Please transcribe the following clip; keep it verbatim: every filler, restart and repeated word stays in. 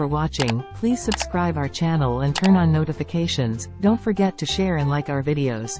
for watching. Please subscribe our channel and turn on notifications. Don't forget to share and like our videos.